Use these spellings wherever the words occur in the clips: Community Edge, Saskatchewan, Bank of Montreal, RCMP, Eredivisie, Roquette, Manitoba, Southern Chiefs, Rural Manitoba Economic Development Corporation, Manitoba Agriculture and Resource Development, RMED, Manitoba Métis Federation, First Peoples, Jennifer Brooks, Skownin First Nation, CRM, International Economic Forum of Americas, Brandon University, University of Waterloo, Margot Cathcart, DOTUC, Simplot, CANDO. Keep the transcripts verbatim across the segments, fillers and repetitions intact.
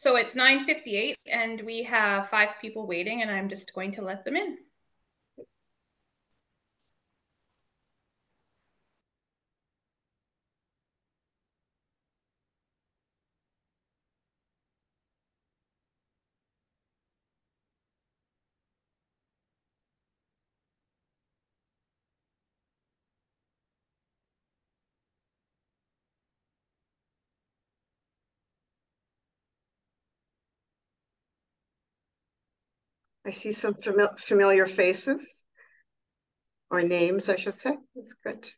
So it's nine fifty-eight and we have five people waiting, and I'm just going to let them in. I see some fami- familiar faces, or names, I should say. That's good.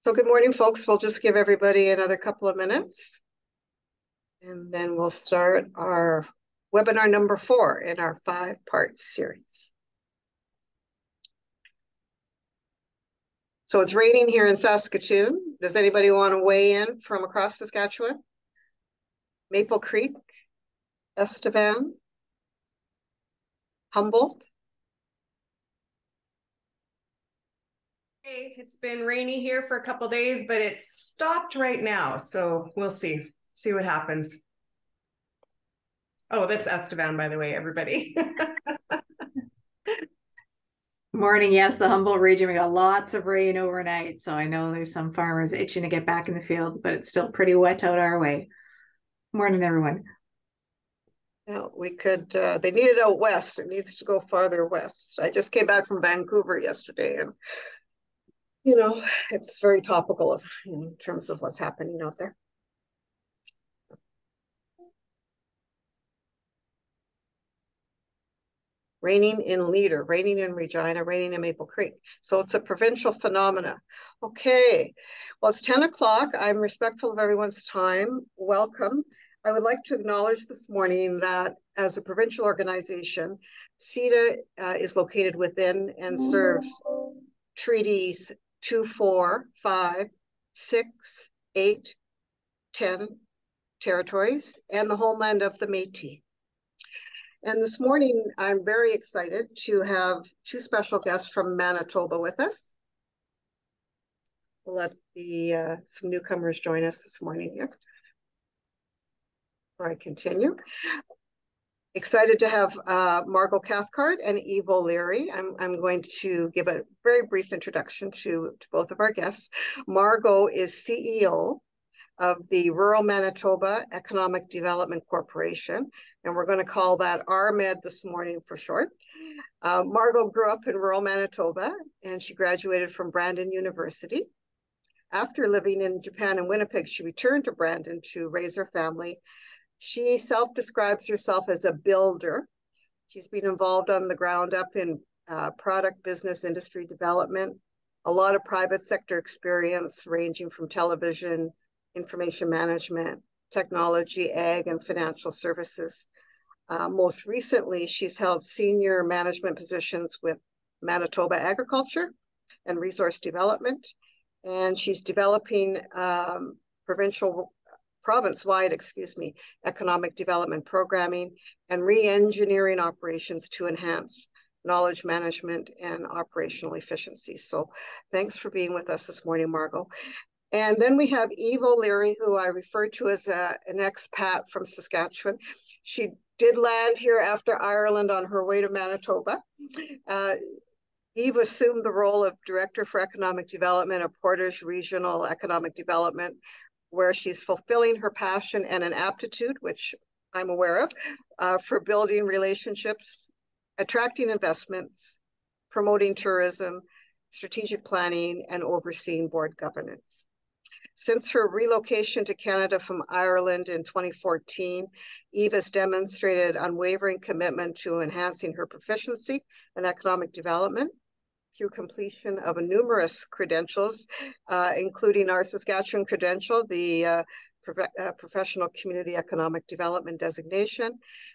So good morning, folks. We'll just give everybody another couple of minutes, and then we'll start our webinar number four in our five-part series. So it's raining here in Saskatoon. Does anybody want to weigh in from across Saskatchewan? Maple Creek, Estevan, Humboldt? Hey, it's been rainy here for a couple of days, but it's stopped right now. So we'll see, see what happens. Oh, that's Estevan, by the way, everybody. Morning. Yes, the Humboldt region, we got lots of rain overnight, so I know there's some farmers itching to get back in the fields, but it's still pretty wet out our way. Morning, everyone. Well, we could, uh, they need it out west. It needs to go farther west. I just came back from Vancouver yesterday, and, you know, it's very topical of, in terms of what's happening out there. Raining in Leader, raining in Regina, raining in Maple Creek. So it's a provincial phenomena. Okay, well, it's ten o'clock. I'm respectful of everyone's time. Welcome. I would like to acknowledge this morning that as a provincial organization, SEDA uh, is located within and serves treaties two, four, five, six, eight, ten territories and the homeland of the Métis. And this morning, I'm very excited to have two special guests from Manitoba with us. We'll let the, uh, some newcomers join us this morning here. Before I continue, excited to have uh, Margot Cathcart and Eve O'Leary. I'm, I'm going to give a very brief introduction to, to both of our guests. Margot is C E O of the Rural Manitoba Economic Development Corporation, and we're going to call that R M E D this morning for short. Uh, Margot grew up in rural Manitoba, and she graduated from Brandon University. After living in Japan and Winnipeg, she returned to Brandon to raise her family. She self-describes herself as a builder. She's been involved on the ground up in uh, product business industry development, a lot of private sector experience ranging from television, information management, technology, ag, and financial services. Uh, most recently, she's held senior management positions with Manitoba Agriculture and Resource Development, and she's developing um, provincial, province-wide, excuse me, economic development programming and re-engineering operations to enhance knowledge management and operational efficiency. So thanks for being with us this morning, Margot. And then we have Eve O'Leary, who I refer to as a, an expat from Saskatchewan. She did land here after Ireland on her way to Manitoba. Uh, Eve assumed the role of Director for Economic Development at Portage Regional Economic Development, where she's fulfilling her passion and an aptitude, which I'm aware of, uh, for building relationships, attracting investments, promoting tourism, strategic planning, and overseeing board governance. Since her relocation to Canada from Ireland in twenty fourteen, Eve has demonstrated unwavering commitment to enhancing her proficiency in economic development through completion of numerous credentials, uh, including our Saskatchewan credential, the uh, Pro- uh, Professional Community Economic Development designation.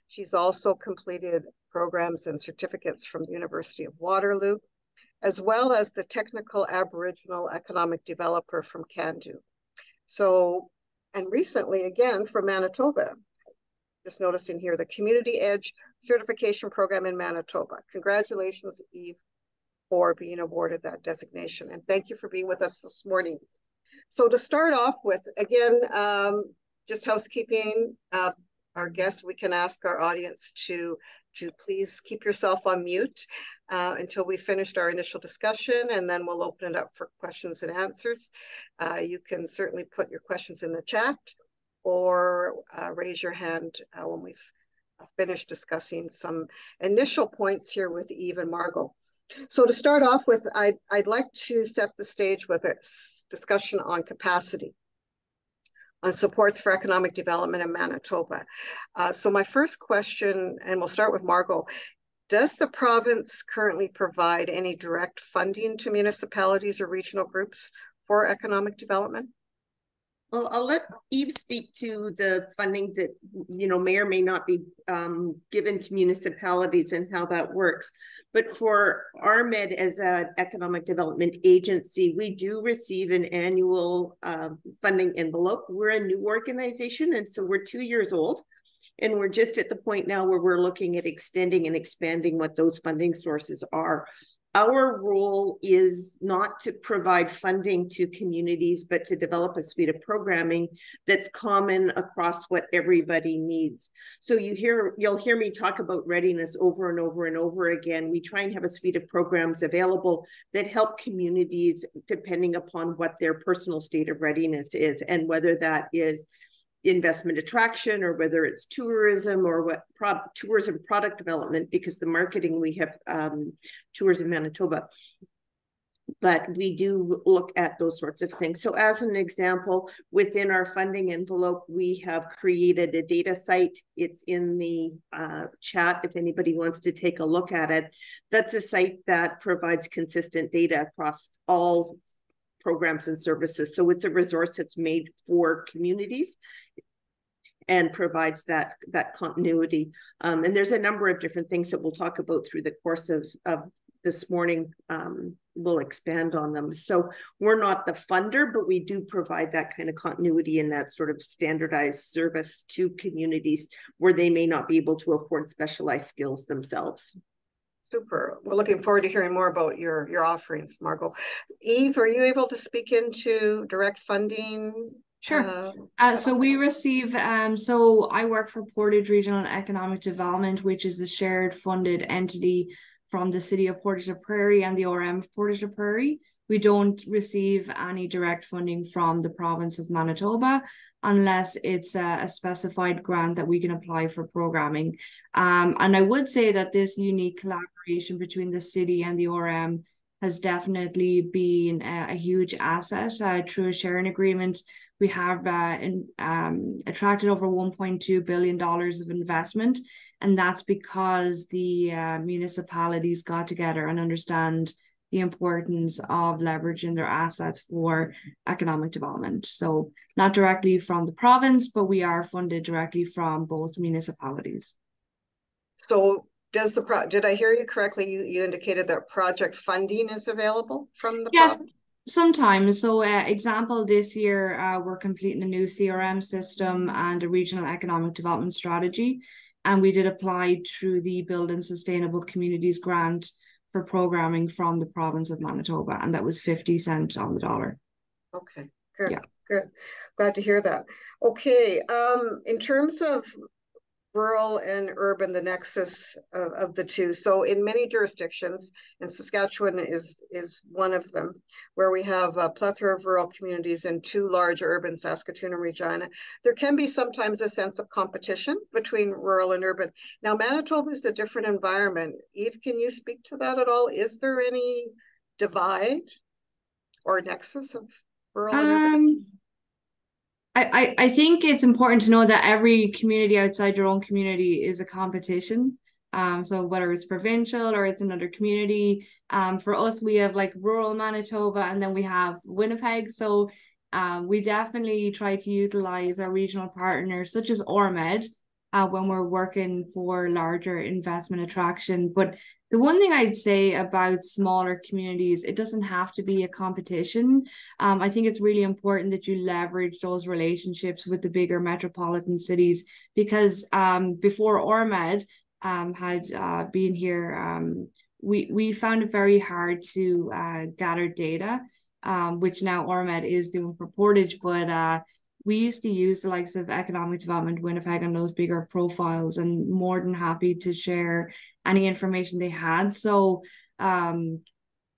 She's also completed programs and certificates from the University of Waterloo, as well as the Technical Aboriginal Economic Developer from CANDO. So, and recently, again, from Manitoba, just noticing here, the Community Edge certification program in Manitoba. Congratulations, Eve, for being awarded that designation, and thank you for being with us this morning. So to start off with, again, um, just housekeeping, uh, our guests, we can ask our audience to, to please keep yourself on mute uh, until we finished our initial discussion, and then we'll open it up for questions and answers. Uh, you can certainly put your questions in the chat or uh, raise your hand uh, when we've finished discussing some initial points here with Eve and Margot. So to start off with, I'd, I'd like to set the stage with a discussion on capacity, on supports for economic development in Manitoba. Uh, so my first question, and we'll start with Margot, does the province currently provide any direct funding to municipalities or regional groups for economic development? Well, I'll let Eve speak to the funding that, you know, may or may not be um, given to municipalities and how that works. But for R M E D as an economic development agency, we do receive an annual uh, funding envelope. We're a new organization, and so we're two years old. And we're just at the point now where we're looking at extending and expanding what those funding sources are. Our role is not to provide funding to communities, but to develop a suite of programming that's common across what everybody needs. So you hear, you'll hear me talk about readiness over and over and over again. We try and have a suite of programs available that help communities depending upon what their personal state of readiness is, and whether that is investment attraction, or whether it's tourism, or what pro tourism product development, because the marketing we have um, Tourism Manitoba. But we do look at those sorts of things. So as an example, within our funding envelope, we have created a data site. It's in the uh, chat if anybody wants to take a look at it. That's a site that provides consistent data across all programs and services. So it's a resource that's made for communities and provides that, that continuity. Um, and there's a number of different things that we'll talk about through the course of, of this morning. Um, we'll expand on them. So we're not the funder, but we do provide that kind of continuity and that sort of standardized service to communities where they may not be able to afford specialized skills themselves. Super. We're looking forward to hearing more about your, your offerings, Margot. Eve, are you able to speak into direct funding? Sure. Uh, uh, so we receive, um, so I work for Portage Regional Economic Development, which is a shared funded entity from the City of Portage la Prairie and the O R M of Portage la Prairie. We don't receive any direct funding from the province of Manitoba unless it's a, a specified grant that we can apply for programming. Um, and I would say that this unique collaboration between the city and the O R M has definitely been a, a huge asset. Uh, through a sharing agreement, we have uh, in, um, attracted over one point two billion dollars of investment. And that's because the uh, municipalities got together and understand the importance of leveraging their assets for economic development. So not directly from the province, but we are funded directly from both municipalities. So does the pro did I hear you correctly? You, you indicated that project funding is available from the yes, province? Yes, sometimes. So uh, example, this year, uh, we're completing a new C R M system and a regional economic development strategy. And we did apply through the Build and Sustainable Communities Grant for programming from the province of Manitoba, and that was fifty cents on the dollar. Okay, good, yeah. Good. Glad to hear that. Okay, um, in terms of rural and urban, the nexus of, of the two, so in many jurisdictions, and Saskatchewan is, is one of them, where we have a plethora of rural communities and two large urban, Saskatoon and Regina, there can be sometimes a sense of competition between rural and urban. Now, Manitoba is a different environment. Eve, can you speak to that at all? Is there any divide or nexus of rural um... and urban? I, I think it's important to know that every community outside your own community is a competition. Um, so whether it's provincial or it's another community, um, for us, we have like rural Manitoba and then we have Winnipeg. So um, we definitely try to utilize our regional partners such as O R M E D uh, when we're working for larger investment attraction. But the one thing I'd say about smaller communities, it doesn't have to be a competition. Um, I think it's really important that you leverage those relationships with the bigger metropolitan cities, because um, before O R M E D, um, had uh, been here, um, we, we found it very hard to uh, gather data, um, which now O R M E D is doing for Portage, but uh, we used to use the likes of Economic Development Winnipeg and those bigger profiles, and more than happy to share any information they had. So um,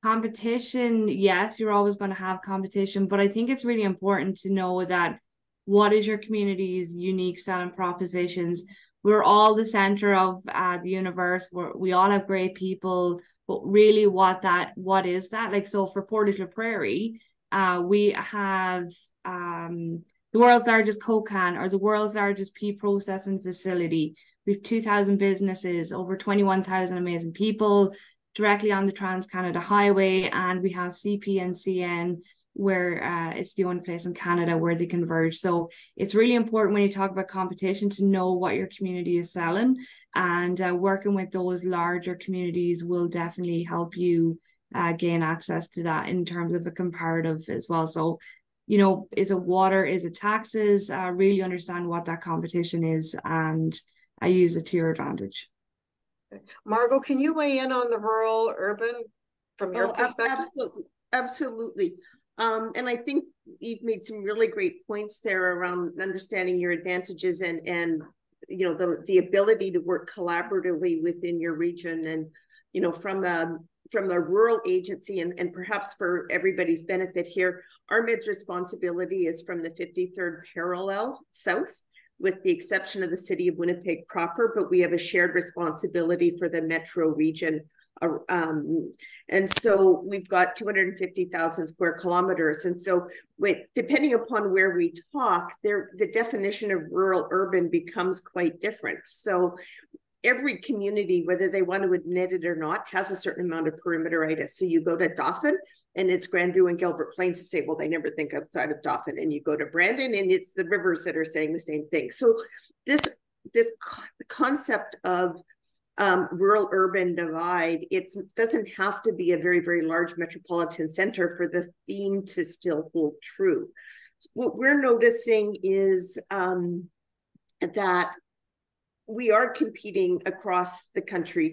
competition, yes, you're always going to have competition, but I think it's really important to know that what is your community's unique selling propositions. We're all the center of uh, the universe. We're, we all have great people, but really what that, what is that? Like, so for Portage La Prairie, uh, we have um, the world's largest coke can, or the world's largest pea processing facility. We have two thousand businesses, over twenty-one thousand amazing people directly on the Trans-Canada Highway. And we have C P N C N, where uh, it's the only place in Canada where they converge. So it's really important when you talk about competition to know what your community is selling, and uh, working with those larger communities will definitely help you uh, gain access to that in terms of a comparative as well. So, you know, is it water, is it taxes? Uh, really understand what that competition is, and I use it to your advantage. Margot, can you weigh in on the rural urban from your oh, perspective? Absolutely. Absolutely. Um, and I think you've made some really great points there around understanding your advantages and, and you know, the, the ability to work collaboratively within your region. And, you know, from a, from the rural agency, and, and perhaps for everybody's benefit here, O R M E D's responsibility is from the fifty-third parallel south, with the exception of the city of Winnipeg proper, but we have a shared responsibility for the metro region. Um, and so we've got two hundred fifty thousand square kilometers. And so with, depending upon where we talk, there, the definition of rural urban becomes quite different. So every community, whether they want to admit it or not, has a certain amount of perimeteritis. So you go to Dauphin and it's Grandview and Gilbert Plains to say, well, they never think outside of Dauphin. And you go to Brandon and it's the rivers that are saying the same thing. So this, this concept of Um, rural urban divide, it doesn't have to be a very, very large metropolitan center for the theme to still hold true. What we're noticing is um, that we are competing across the country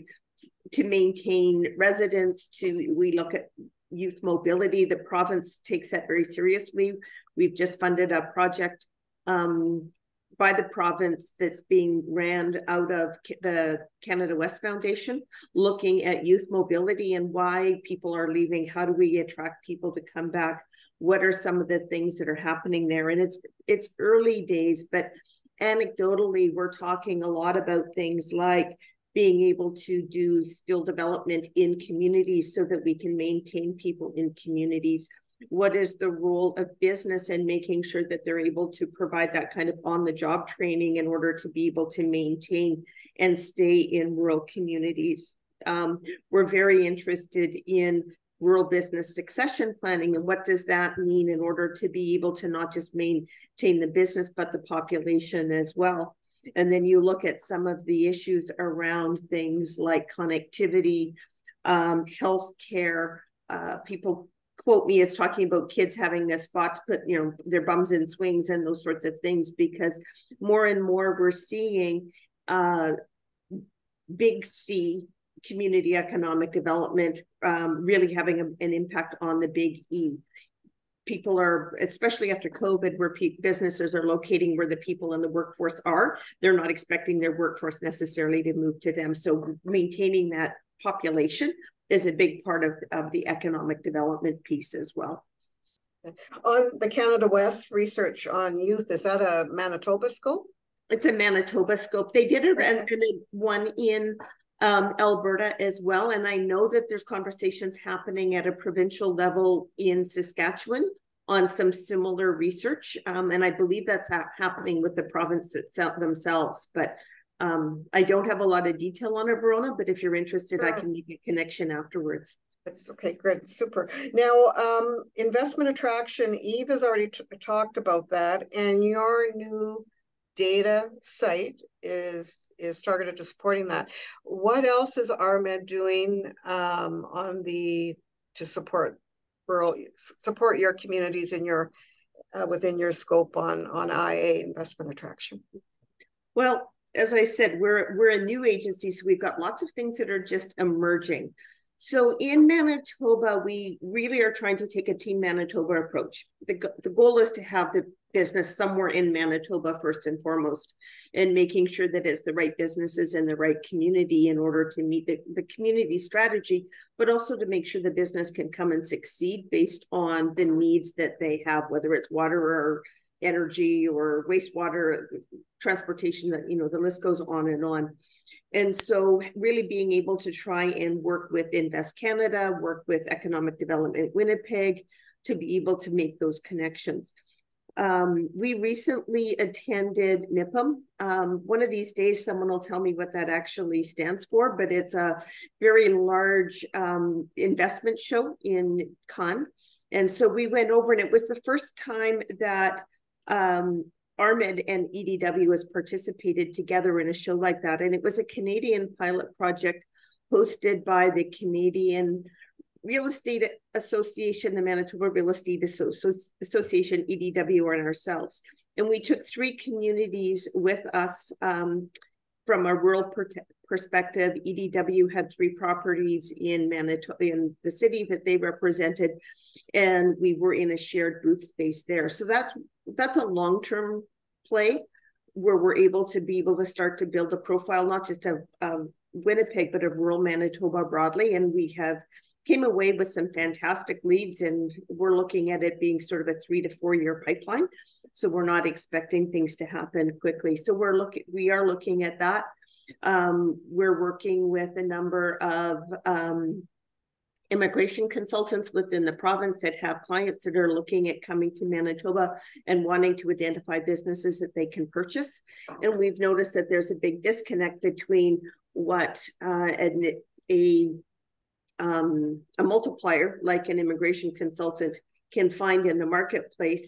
to maintain residents, to, we look at youth mobility, the province takes that very seriously. We've just funded a project um, by the province that's being ran out of the Canada West Foundation, looking at youth mobility and why people are leaving. How do we attract people to come back? What are some of the things that are happening there? And it's it's early days, but anecdotally, we're talking a lot about things like being able to do skill development in communities so that we can maintain people in communities. What is the role of business and making sure that they're able to provide that kind of on-the-job training in order to be able to maintain and stay in rural communities? Um, we're very interested in rural business succession planning, and what does that mean in order to be able to not just maintain the business, but the population as well. And then you look at some of the issues around things like connectivity, um, healthcare, uh, people quote me as talking about kids having a spot to put, you know, their bums in swings and those sorts of things, because more and more we're seeing uh, big C community economic development um, really having a, an impact on the big E. People are, especially after COVID, where pe businesses are locating where the people in the workforce are, they're not expecting their workforce necessarily to move to them. So maintaining that population is a big part of, of the economic development piece as well. On the Canada West research on youth, is that a Manitoba scope? It's a Manitoba scope. They did it, and, and one in um, Alberta as well. And I know that there's conversations happening at a provincial level in Saskatchewan on some similar research. Um, and I believe that's ha happening with the province itself themselves. But Um, I don't have a lot of detail on it, Verona, but if you're interested, sure, I can make a connection afterwards. That's okay, great, super. Now, um, investment attraction, Eve has already t talked about that, and your new data site is is targeted to supporting that. What else is O R M E D doing um, on the to support rural support your communities in your uh, within your scope on on I A investment attraction? Well, as I said, we're, we're a new agency, so we've got lots of things that are just emerging. So in Manitoba, we really are trying to take a Team Manitoba approach. The, the goal is to have the business somewhere in Manitoba first and foremost, and making sure that it's the right businesses in the right community in order to meet the, the community strategy, but also to make sure the business can come and succeed based on the needs that they have, whether it's water or energy or wastewater, transportation, that, you know, the list goes on and on. And so really being able to try and work with Invest Canada, work with Economic Development Winnipeg to be able to make those connections. Um, we recently attended N I P M. Um, one of these days, someone will tell me what that actually stands for, but it's a very large um, investment show in Cannes. And so we went over, and it was the first time that um, ARMED and E D W has participated together in a show like that. And it was a Canadian pilot project hosted by the Canadian Real Estate Association, the Manitoba Real Estate Association, E D W, and ourselves. And we took three communities with us um, from a rural per perspective. E D W had three properties in Manitoba, in the city that they represented, and we were in a shared booth space there. So that's that's a long-term play where we're able to be able to start to build a profile, not just of, of Winnipeg, but of rural Manitoba broadly. And we have came away with some fantastic leads, and we're looking at it being sort of a three to four year pipeline. So we're not expecting things to happen quickly. So we're looking, we are looking at that. Um, we're working with a number of um, immigration consultants within the province that have clients that are looking at coming to Manitoba and wanting to identify businesses that they can purchase. And we've noticed that there's a big disconnect between what uh, a, a Um, a multiplier like an immigration consultant can find in the marketplace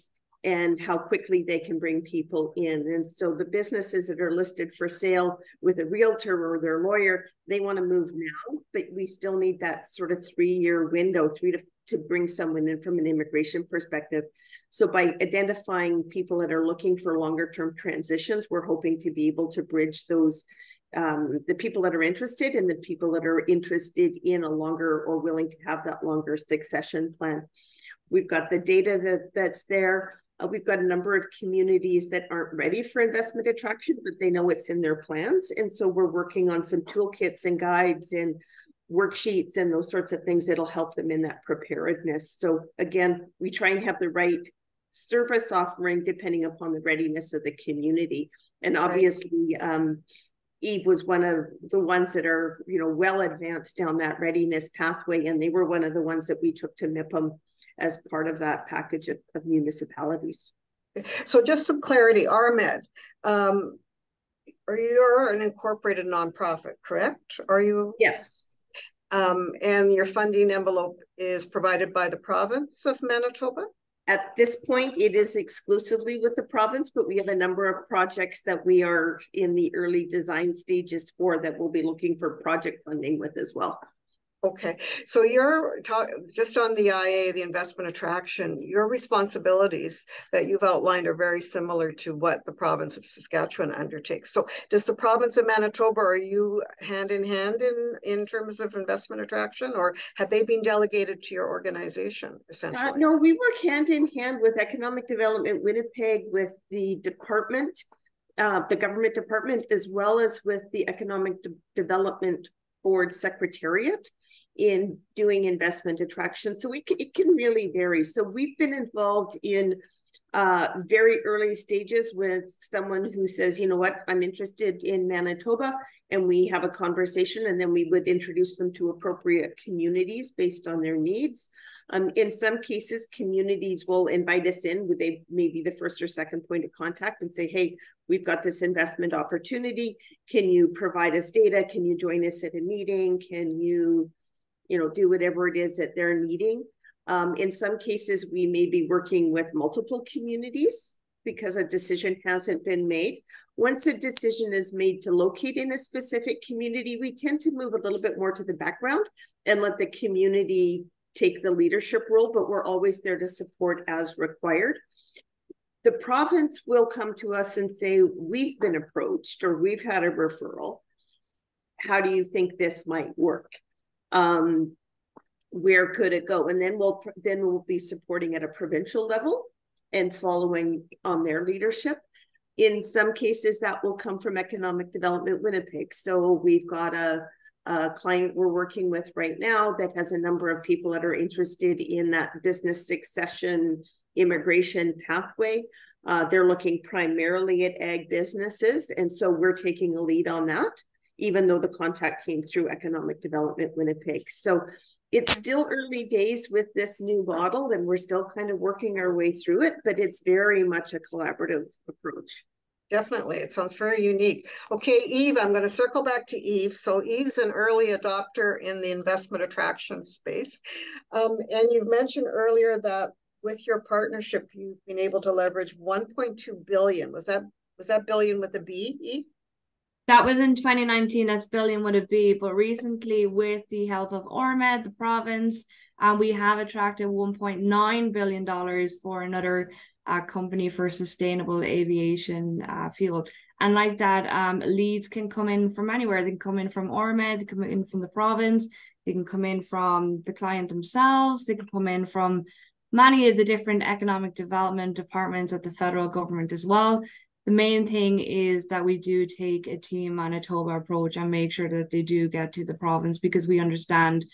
and how quickly they can bring people in. And so the businesses that are listed for sale with a realtor or their lawyer, they want to move now, but we still need that sort of three-year window, three to, to bring someone in from an immigration perspective. So by identifying people that are looking for longer-term transitions, we're hoping to be able to bridge those Um, the people that are interested and the people that are interested in a longer or willing to have that longer succession plan. We've got the data that, that's there. Uh, we've got a number of communities that aren't ready for investment attraction, but they know it's in their plans. And so we're working on some toolkits and guides and worksheets and those sorts of things that'll help them in that preparedness. So again, we try and have the right service offering depending upon the readiness of the community. And obviously, um, Eve was one of the ones that are, you know, well advanced down that readiness pathway, and they were one of the ones that we took to N I P M as part of that package of, of municipalities. So just some clarity, ARMED, um, are you an incorporated nonprofit, correct? Are you? Yes. Um, and your funding envelope is provided by the province of Manitoba? At this point, it is exclusively with the province, but we have a number of projects that we are in the early design stages for that we'll be looking for project funding with as well. Okay, so you're talk, just on the I A, the investment attraction, your responsibilities that you've outlined are very similar to what the province of Saskatchewan undertakes. So does the province of Manitoba, are you hand in hand in, in terms of investment attraction, or have they been delegated to your organization, essentially? Uh, no, we work hand in hand with Economic Development Winnipeg, with the department, uh, the government department, as well as with the Economic De- Development Board Secretariat, in doing investment attraction. So it, it can really vary. So we've been involved in uh, very early stages with someone who says, you know what, I'm interested in Manitoba, and we have a conversation, and then we would introduce them to appropriate communities based on their needs. Um, in some cases, communities will invite us in, with they may be the first or second point of contact and say, hey, we've got this investment opportunity. Can you provide us data? Can you join us at a meeting? Can you you know, do whatever it is that they're needing. Um, in some cases, we may be working with multiple communities because a decision hasn't been made. Once a decision is made to locate in a specific community, we tend to move a little bit more to the background and let the community take the leadership role, but we're always there to support as required. the province will come to us and say, we've been approached or we've had a referral. How do you think this might work? Um, where could it go? And then we'll then we'll be supporting at a provincial level and following on their leadership. In some cases, that will come from Economic Development Winnipeg. So we've got a, a client we're working with right now that has a number of people that are interested in that business succession immigration pathway. Uh, they're looking primarily at ag businesses. And so we're taking a lead on that, even though the contact came through Economic Development Winnipeg. So it's still early days with this new model, and we're still kind of working our way through it, but it's very much a collaborative approach. Definitely, it sounds very unique. Okay, Eve, I'm going to circle back to Eve. So Eve's an early adopter in the investment attraction space. Um, and you've mentioned earlier that with your partnership, you've been able to leverage one point two billion. Was that, was that billion with a B, Eve? That was in twenty nineteen, that's billion would it be, but recently with the help of O R M E D, the province, uh, we have attracted one point nine billion dollars for another uh, company for sustainable aviation uh, fuel. And like that, um, leads can come in from anywhere. They can come in from O R M E D, they can come in from the province, they can come in from the client themselves, they can come in from many of the different economic development departments at the federal government as well. The main thing is that we do take a Team Manitoba approach and make sure that they do get to the province, because we understand,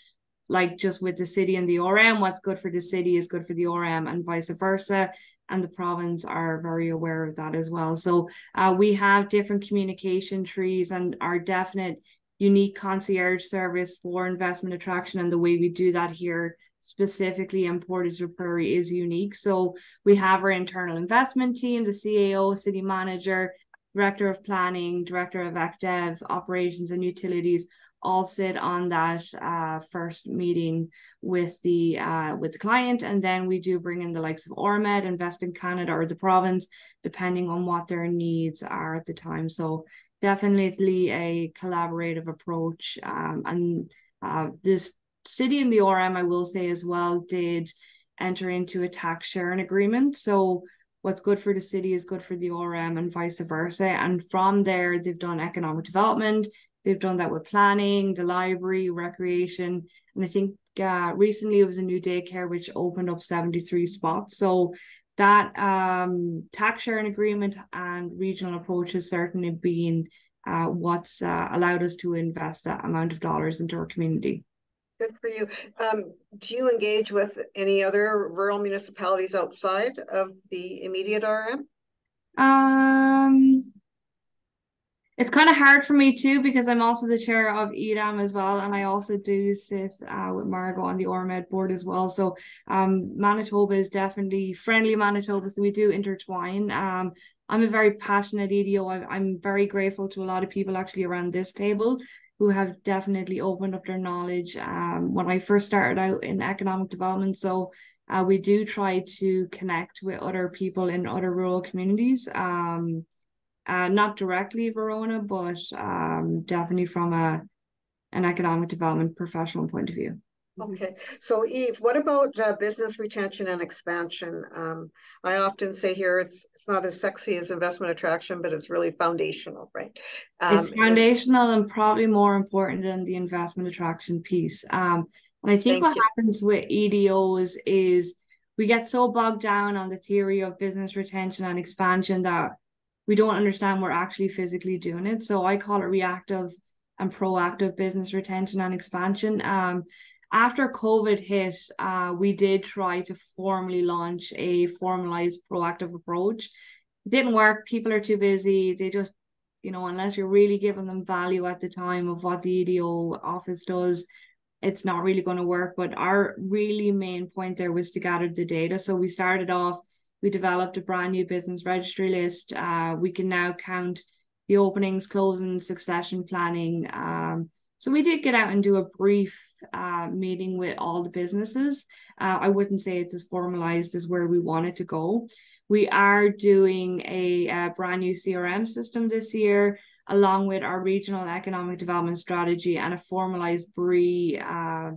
like just with the city and the O R M, what's good for the city is good for the O R M and vice versa. And the province are very aware of that as well. So uh, we have different communication trees and our definite unique concierge service for investment attraction, and the way we do that here specifically in Portage to Prairie is unique. So we have our internal investment team, the C A O, city manager, director of planning, director of E C D E V, operations and utilities, all sit on that uh, first meeting with the uh, with the client. And then we do bring in the likes of O R M E D, Invest in Canada, or the province, depending on what their needs are at the time. So definitely a collaborative approach. Um, and uh, this city and the O R M, I will say as well, did enter into a tax sharing agreement. So what's good for the city is good for the O R M and vice versa. And from there, they've done economic development. They've done that with planning, the library, recreation. And I think uh, recently it was a new daycare, which opened up seventy-three spots. So that um, tax sharing agreement and regional approach has certainly been uh, what's uh, allowed us to invest that amount of dollars into our community. Good for you. Um, do you engage with any other rural municipalities outside of the immediate O R M? Um, it's kind of hard for me too, because I'm also the chair of E D A M as well. And I also do sit uh, with Margot on the O R M E D board as well. So um, Manitoba is definitely friendly Manitoba. So we do intertwine. Um, I'm a very passionate E D O. I, I'm very grateful to a lot of people actually around this table who have definitely opened up their knowledge um, when I first started out in economic development. So uh, we do try to connect with other people in other rural communities, um, uh, not directly Verona, but um, definitely from a, an economic development professional point of view. Okay. So Eve, what about uh, business retention and expansion? Um, I often say here, it's it's not as sexy as investment attraction, but it's really foundational, right? Um, it's foundational and probably more important than the investment attraction piece. Um, and I think what you. happens with E D Os is we get so bogged down on the theory of business retention and expansion that we don't understand we're actually physically doing it. So I call it reactive and proactive business retention and expansion. Um, After COVID hit, uh, we did try to formally launch a formalized proactive approach. It didn't work. People are too busy. They just, you know, unless you're really giving them value at the time of what the E D O office does, it's not really going to work. But our really main point there was to gather the data. So we started off, we developed a brand new business registry list. Uh, we can now count the openings, closings, succession planning. Um, So we did get out and do a brief uh, meeting with all the businesses. Uh, I wouldn't say it's as formalized as where we wanted to go. We are doing a, a brand new C R M system this year, along with our regional economic development strategy, and a formalized B R E uh,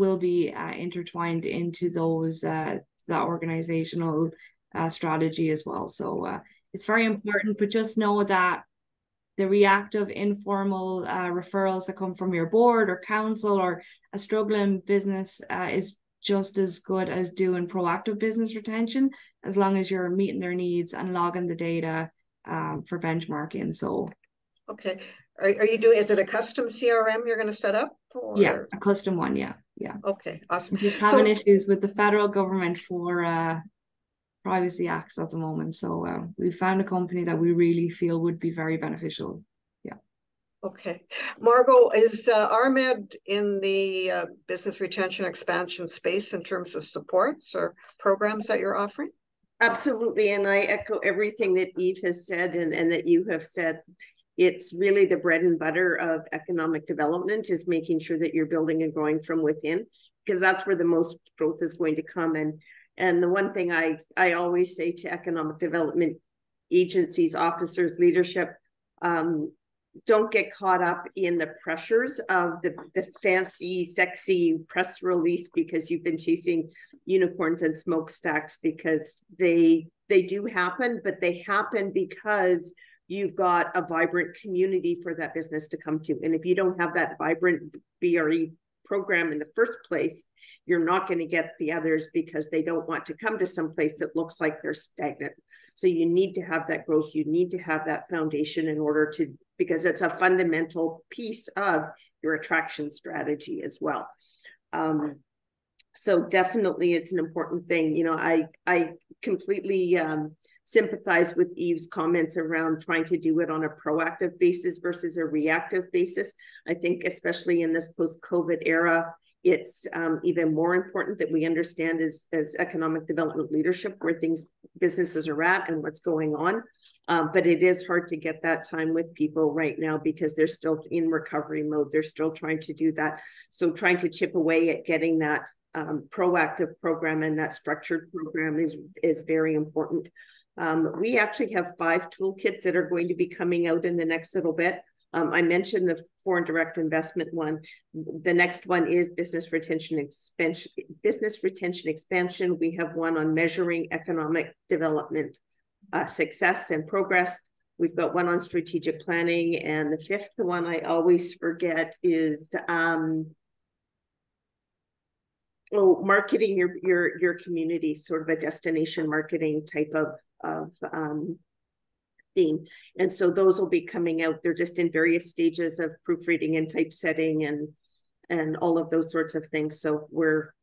will be uh, intertwined into those uh, the organizational uh, strategy as well. So uh, it's very important, but just know that the reactive, informal uh, referrals that come from your board or council or a struggling business uh, is just as good as doing proactive business retention, as long as you're meeting their needs and logging the data um, for benchmarking. So, okay, are, are you doing? Is it a custom C R M you're going to set up? Or? Yeah, a custom one. Yeah, yeah. Okay, awesome. We're having so, issues with the federal government for uh, privacy acts at the moment, so uh, we found a company that we really feel would be very beneficial. Yeah. Okay, Margot, is uh, R M E D in the uh, business retention expansion space in terms of supports or programs that you're offering? Absolutely, and I echo everything that Eve has said and, and that you have said. It's really the bread and butter of economic development, is making sure that you're building and growing from within, because that's where the most growth is going to come. And And the one thing I, I always say to economic development agencies, officers, leadership, um, don't get caught up in the pressures of the, the fancy, sexy press release because you've been chasing unicorns and smokestacks, because they, they do happen, but they happen because you've got a vibrant community for that business to come to. And if you don't have that vibrant B R E program in the first place, you're not going to get the others, because they don't want to come to some place that looks like they're stagnant. So you need to have that growth. You need to have that foundation in order to, because it's a fundamental piece of your attraction strategy as well. Um, so definitely it's an important thing. You know, I, I completely um, sympathize with Eve's comments around trying to do it on a proactive basis versus a reactive basis. I think especially in this post-COVID era, it's um, even more important that we understand as, as economic development leadership where things, businesses are at and what's going on. Um, but it is hard to get that time with people right now because they're still in recovery mode. They're still trying to do that. So trying to chip away at getting that um, proactive program and that structured program is, is very important. Um, we actually have five toolkits that are going to be coming out in the next little bit. Um, I mentioned the foreign direct investment one. The next one is business retention expansion. Business retention expansion. We have one on measuring economic development uh, success and progress. We've got one on strategic planning, and the fifth one I always forget is um, oh, marketing your your your community, sort of a destination marketing type of of. Um, theme. And so those will be coming out. They're just in various stages of proofreading and typesetting and and all of those sorts of things. So we're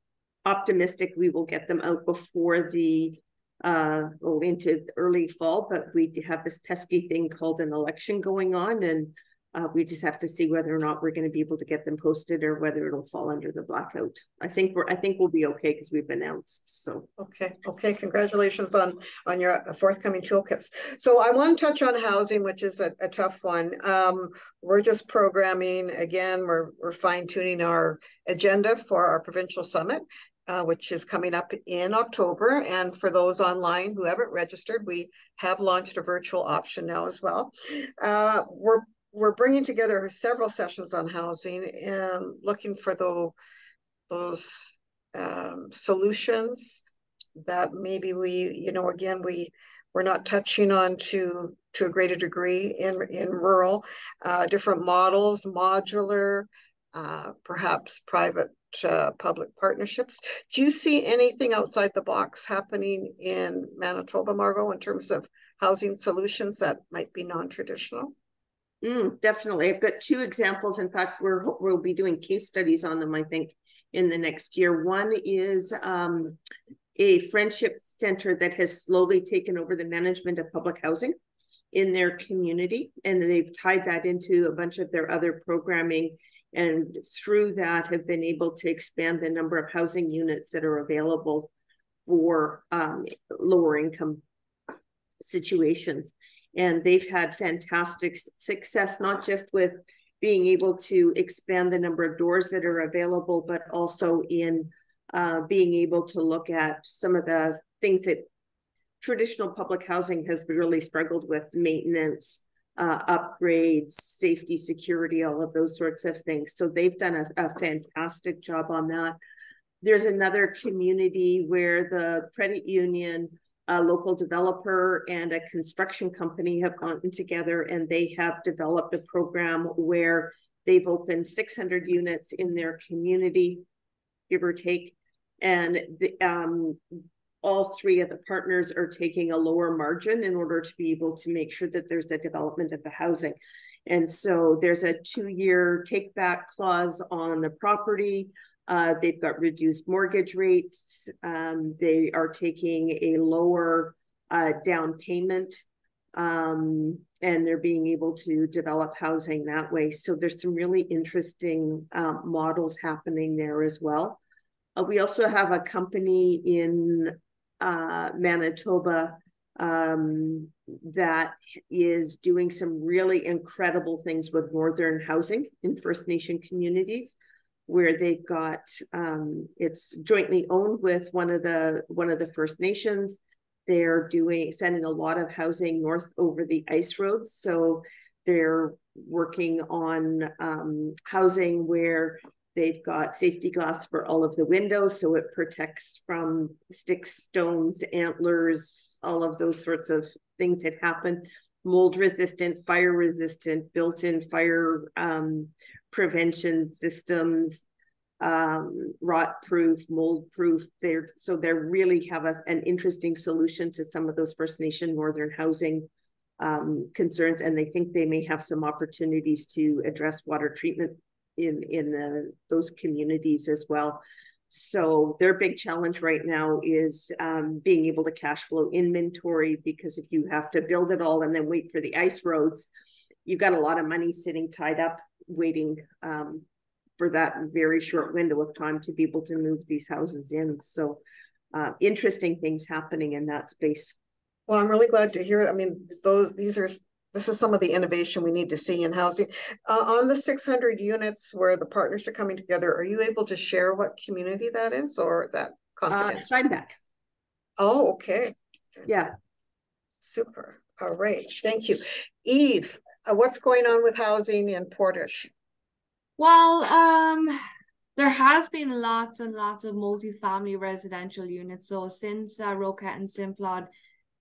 optimistic we will get them out before the uh well into early fall, but we have this pesky thing called an election going on, and uh, we just have to see whether or not we're going to be able to get them posted or whether it'll fall under the blackout. I think we're I think we'll be okay because we've announced. So okay, okay. Congratulations on on your forthcoming toolkits. So I want to touch on housing, which is a, a tough one. Um, we're just programming again. We're we're fine tuning our agenda for our provincial summit, Uh, which is coming up in October. And for those online who haven't registered, we have launched a virtual option now as well. Uh, we're We're bringing together several sessions on housing and looking for the, those um, solutions that maybe we, you know, again, we, we're not touching on to, to a greater degree in, in rural, uh, different models, modular, uh, perhaps private uh, public partnerships. Do you see anything outside the box happening in Manitoba, Margot, in terms of housing solutions that might be non-traditional? Mm, definitely. I've got two examples. In fact, we're, we'll be doing case studies on them, I think, in the next year. One is um, a friendship center that has slowly taken over the management of public housing in their community, and they've tied that into a bunch of their other programming, and through that have been able to expand the number of housing units that are available for um, lower income situations. And they've had fantastic success, not just with being able to expand the number of doors that are available, but also in uh, being able to look at some of the things that traditional public housing has really struggled with: maintenance, uh, upgrades, safety, security, all of those sorts of things. So they've done a, a fantastic job on that. There's another community where the credit union a local developer and a construction company have gotten together, and they have developed a program where they've opened six hundred units in their community, give or take. And the, um, all three of the partners are taking a lower margin in order to be able to make sure that there's the development of the housing. And so there's a two-year take-back clause on the property. Uh, they've got reduced mortgage rates. Um, they are taking a lower uh, down payment, um, and they're being able to develop housing that way. So there's some really interesting uh, models happening there as well. Uh, we also have a company in uh, Manitoba um, that is doing some really incredible things with northern housing in First Nation communities, where they've got, um, it's jointly owned with one of the one of the First Nations. They're doing, sending a lot of housing north over the ice roads. So they're working on um, housing where they've got safety glass for all of the windows, so it protects from sticks, stones, antlers, all of those sorts of things that happen. Mold resistant, fire resistant, built-in fire um, prevention systems, um, rot proof, mold proof. They're, so they really have a, an interesting solution to some of those First Nation northern housing um, concerns, and they think they may have some opportunities to address water treatment in, in the, those communities as well. So their big challenge right now is um, being able to cash flow inventory, because if you have to build it all and then wait for the ice roads, you've got a lot of money sitting tied up waiting um, for that very short window of time to be able to move these houses in. So uh, interesting things happening in that space. Well, I'm really glad to hear it. I mean, those these are this is some of the innovation we need to see in housing. Uh, on the six hundred units where the partners are coming together, are you able to share what community that is, or that confidential? Uh, Steinbeck. Oh, okay. Yeah. Super. All right. Thank you. Eve, uh, what's going on with housing in Portage? Well, um, there has been lots and lots of multifamily residential units. So since uh, Roquette and Simplot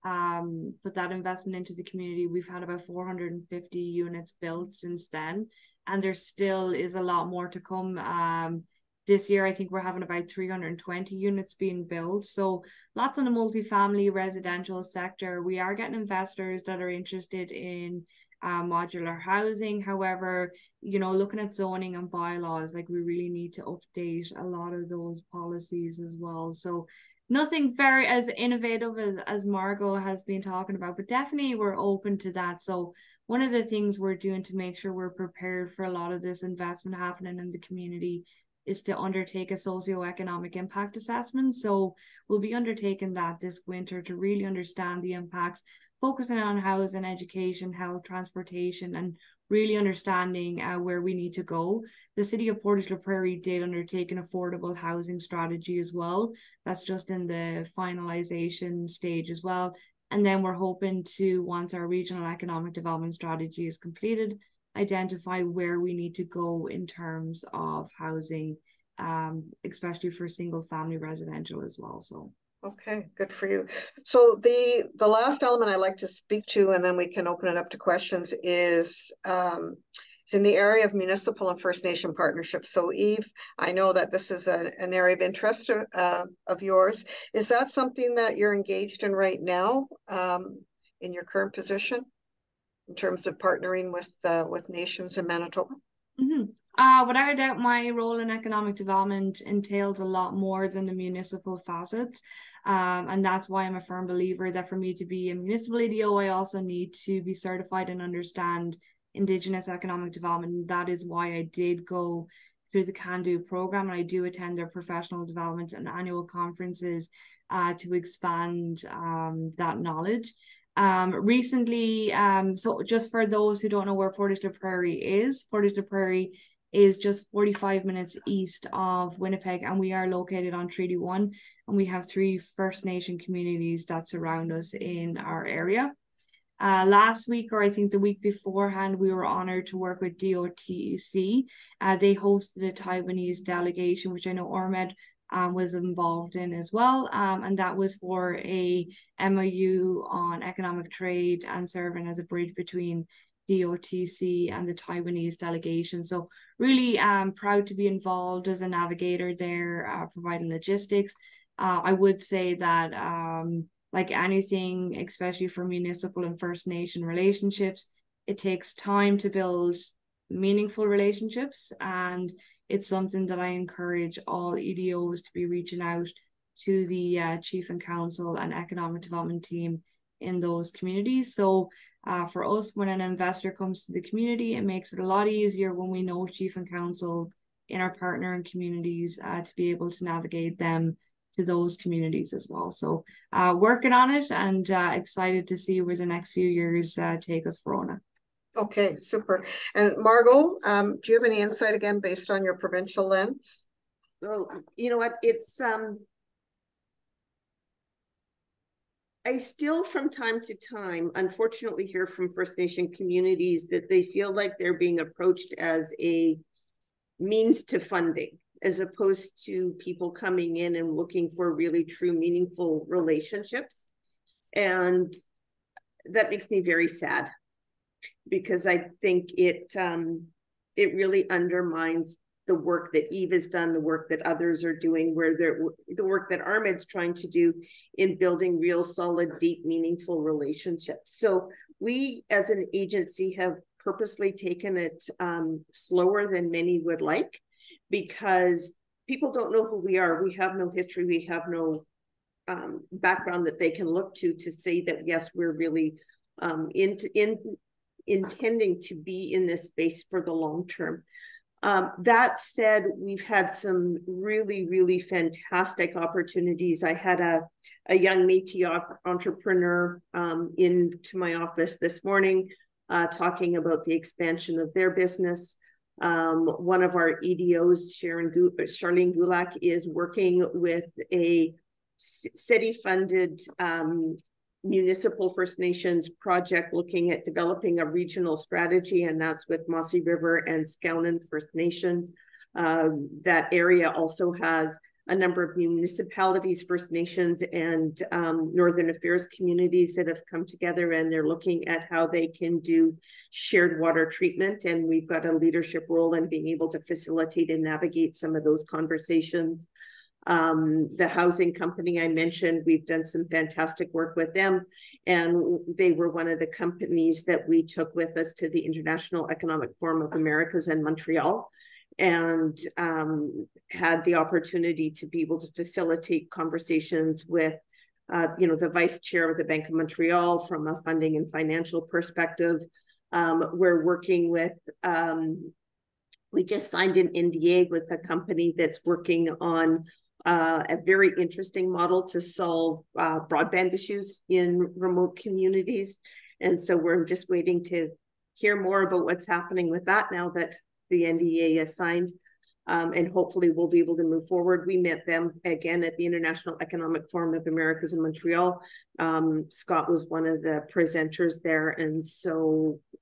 um put that investment into the community, we've had about four hundred fifty units built since then, and there still is a lot more to come. Um this year I think we're having about three hundred twenty units being built, so lots in the multifamily residential sector. We are getting investors that are interested in uh, modular housing. However, you know, looking at zoning and bylaws, like we really need to update a lot of those policies as well. So nothing very as innovative as, as Margot has been talking about, but definitely we're open to that. So one of the things we're doing to make sure we're prepared for a lot of this investment happening in the community is to undertake a socioeconomic impact assessment. So we'll be undertaking that this winter to really understand the impacts, focusing on housing, education, health, transportation, and really understanding uh, where we need to go. The City of Portage La Prairie did undertake an affordable housing strategy as well. That's just in the finalization stage as well. And then we're hoping to, once our regional economic development strategy is completed, identify where we need to go in terms of housing, um, especially for single family residential as well. So. Okay, good for you. So the the last element I'd like to speak to, and then we can open it up to questions, is um, it's in the area of municipal and First Nation partnerships. So Eve, I know that this is a, an area of interest uh, of yours. Is that something that you're engaged in right now um, in your current position in terms of partnering with, uh, with nations in Manitoba? Mm-hmm. Uh, without a doubt, my role in economic development entails a lot more than the municipal facets. Um, and that's why I'm a firm believer that for me to be a municipal A D O, I also need to be certified and understand Indigenous economic development. And that is why I did go through the CANDO program, and I do attend their professional development and annual conferences uh, to expand um, that knowledge. Um, recently, um, so just for those who don't know where Portage La Prairie is, Portage La Prairie is just forty-five minutes east of Winnipeg, and we are located on Treaty One, and we have three First Nation communities that surround us in our area. Uh, last week, or I think the week beforehand, we were honored to work with D O T U C. Uh, they hosted a Taiwanese delegation, which I know Ormed um, was involved in as well. Um, and that was for a M O U on economic trade and serving as a bridge between D O T U C and the Taiwanese delegation. So really um, proud to be involved as a navigator there, uh, providing logistics. Uh, I would say that um, like anything, especially for municipal and First Nation relationships, it takes time to build meaningful relationships. And it's something that I encourage all E D Os to be reaching out to the uh, Chief and Council and Economic Development team in those communities. So uh, for us, when an investor comes to the community, it makes it a lot easier when we know Chief and Council in our partnering communities uh, to be able to navigate them to those communities as well. So uh, working on it and uh, excited to see where the next few years uh, take us for Rona. Okay, super. And Margot, um, do you have any insight again based on your provincial lens? Well, you know what, it's, um, I still from time to time, unfortunately, hear from First Nation communities that they feel like they're being approached as a means to funding, as opposed to people coming in and looking for really true, meaningful relationships. And that makes me very sad, because I think it um, it really undermines the work that Eve has done, the work that others are doing, where they're, the work that Armid's trying to do in building real, solid, deep, meaningful relationships. So we, as an agency, have purposely taken it um, slower than many would like, because people don't know who we are. We have no history. We have no um, background that they can look to to say that, yes, we're really um, in, in, intending to be in this space for the long term. Um, that said, we've had some really, really fantastic opportunities. I had a, a young Métis entrepreneur um, into my office this morning uh, talking about the expansion of their business. Um, one of our E D Os, Sharlene Gulak, is working with a SEDA-funded um, municipal First Nations project looking at developing a regional strategy, and that's with Mossy River and Skownin First Nation. Um, that area also has a number of municipalities, First Nations, and um, Northern Affairs communities that have come together, and they're looking at how they can do shared water treatment. And we've got a leadership role in being able to facilitate and navigate some of those conversations. Um, the housing company I mentioned, we've done some fantastic work with them, and they were one of the companies that we took with us to the International Economic Forum of Americas in Montreal, and um, had the opportunity to be able to facilitate conversations with, uh, you know, the vice chair of the Bank of Montreal from a funding and financial perspective. Um, we're working with, um, we just signed an N D A with a company that's working on Uh, a very interesting model to solve uh, broadband issues in remote communities. And so we're just waiting to hear more about what's happening with that now that the N D A is signed. Um, and hopefully we'll be able to move forward. We met them again at the International Economic Forum of Americas in Montreal. Um, Scott was one of the presenters there. And so